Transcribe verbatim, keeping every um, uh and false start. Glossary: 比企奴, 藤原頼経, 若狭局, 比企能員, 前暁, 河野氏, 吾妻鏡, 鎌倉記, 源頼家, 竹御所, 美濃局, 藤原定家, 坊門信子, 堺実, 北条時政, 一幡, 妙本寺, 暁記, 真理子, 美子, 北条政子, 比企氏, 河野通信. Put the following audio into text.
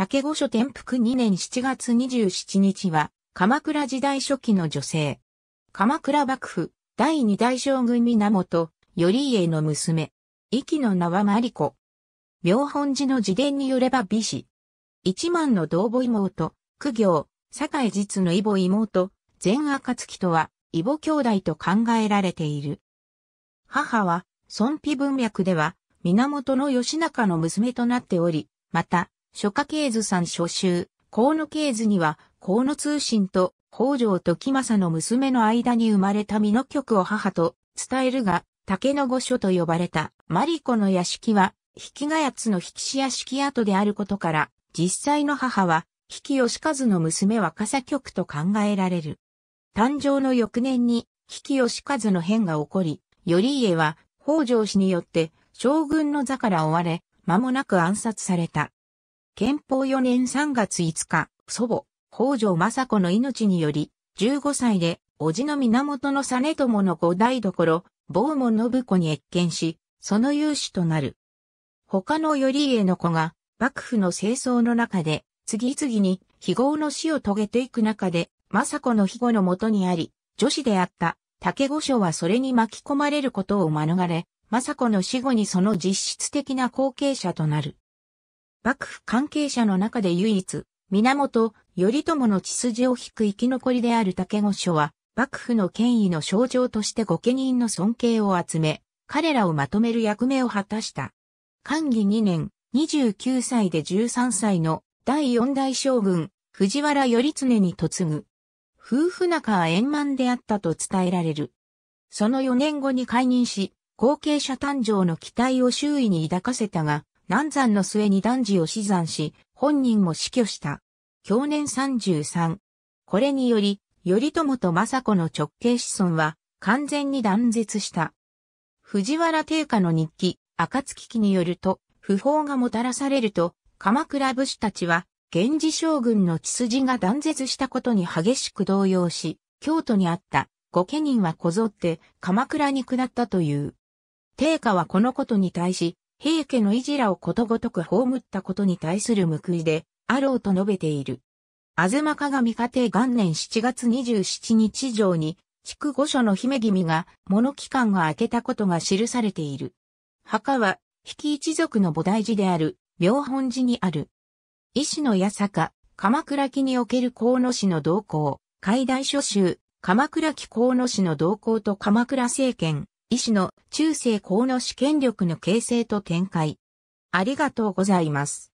竹御所転覆にねんしちがつにじゅうしちにちは、鎌倉時代初期の女性。鎌倉幕府、第二代将軍源頼家の娘。息の名は真理子。妙本寺の自伝によれば美子。一幡の同母妹、公卿、堺実の異母妹、前暁とは、異母兄弟と考えられている。母は、孫妃文脈では、源義仲の娘となっており、また、諸家系図三諸集、河野系図には、河野通信と北条時政の娘の間に生まれた美濃局を母と伝えるが、竹の御所と呼ばれた真理子の屋敷は、比企奴の比企氏屋敷跡であることから、実際の母は、比企能員の娘若狭局と考えられる。誕生の翌年に、比企能員の変が起こり、頼家は北条氏によって将軍の座から追われ、間もなく暗殺された。けんぽうよねんさんがついつか、祖母、北条政子の命により、じゅうごさいで、叔父の源実朝の五代どころ、坊門信子に謁見し、その有志となる。他の頼家の子が、幕府の政争の中で、次々に非業の死を遂げていく中で、政子の庇護のもとにあり、女子であった竹御所はそれに巻き込まれることを免れ、政子の死後にその実質的な後継者となる。幕府関係者の中で唯一、源頼朝の血筋を引く生き残りである竹御所は、幕府の権威の象徴として御家人の尊敬を集め、彼らをまとめる役目を果たした。寛義にねん、にじゅうきゅうさいでじゅうさんさいの第四代将軍、藤原頼経に嫁ぐ。夫婦仲は円満であったと伝えられる。そのよねんごに解任し、後継者誕生の期待を周囲に抱かせたが、難産の末に男児を死産し、本人も死去した。享年さんじゅうさん。これにより、頼朝と政子の直系子孫は完全に断絶した。藤原定家の日記、暁記によると、不法がもたらされると、鎌倉武士たちは、源氏将軍の血筋が断絶したことに激しく動揺し、京都にあった御家人はこぞって鎌倉に下ったという。定家はこのことに対し、平家のいじらをことごとく葬ったことに対する報いで、あろうと述べている。吾妻鏡嘉定元年しちがつにじゅうしちにち上に、筑御所の姫君が物期間が明けたことが記されている。墓は、比企一族の菩提寺である、妙本寺にある。医師の八坂、鎌倉記における河野氏の動向、海大諸集、鎌倉記河野氏の動向と鎌倉政権、医師の中世河野氏権力の形成と展開。ありがとうございます。